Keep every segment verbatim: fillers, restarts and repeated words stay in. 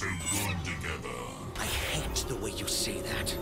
so good together. I hate the way you say that.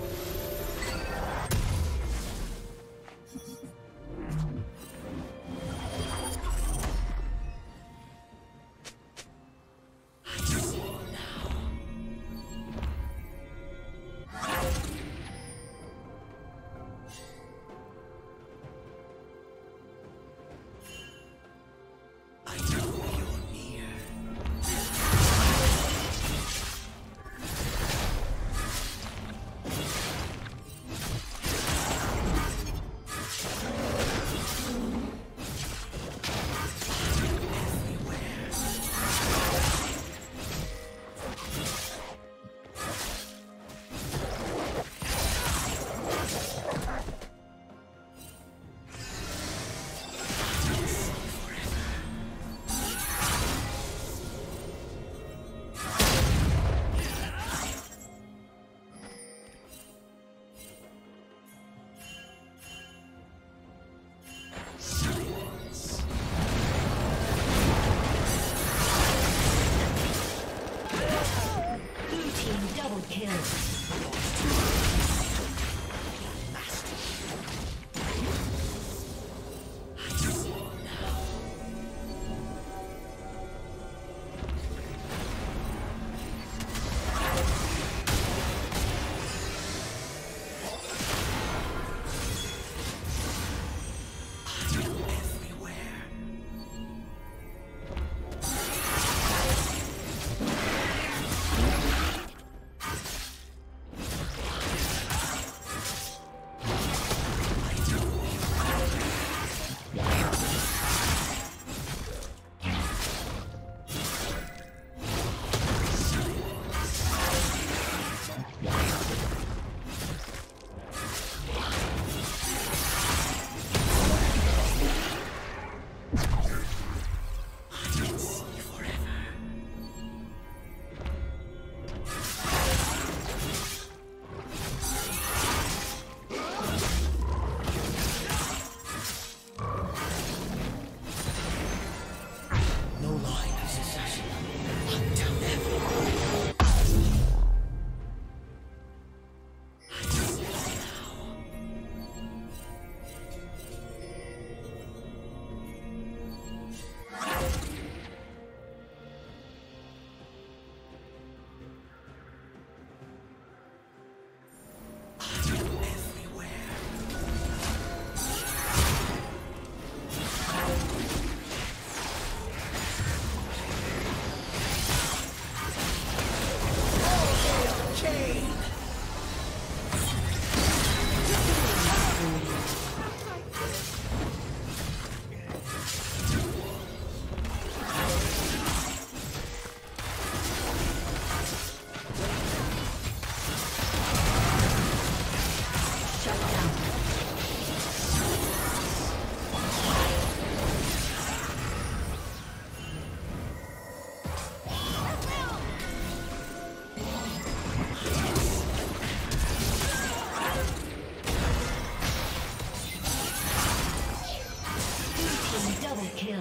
Sure.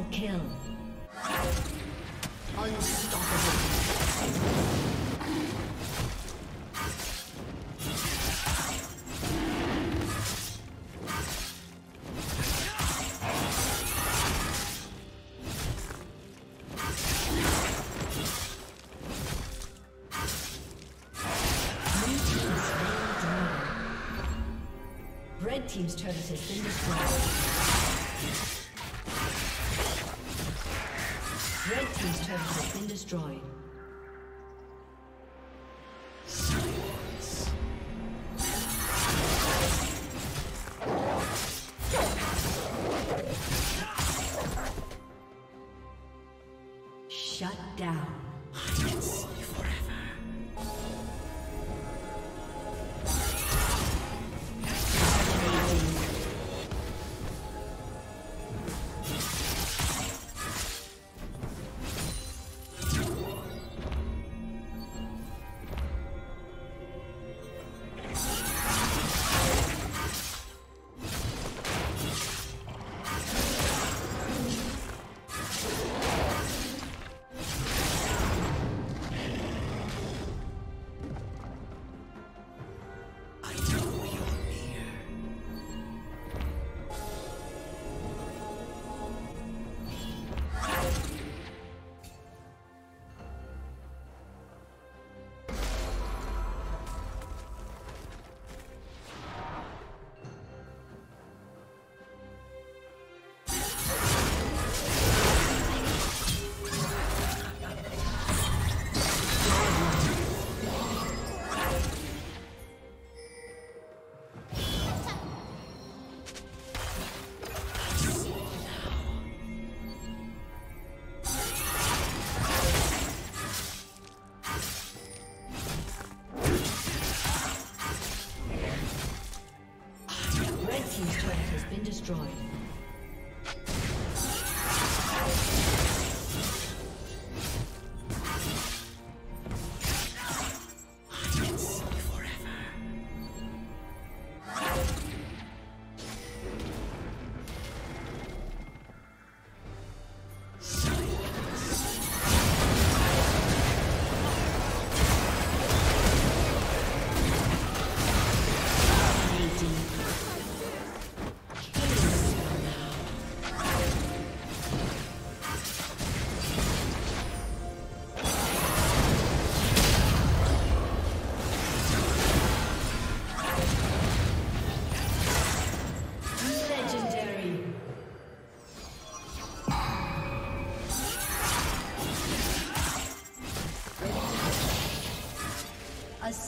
Double kill. Unstoppable. Team's turret has been destroyed. Red team's turret has been destroyed. A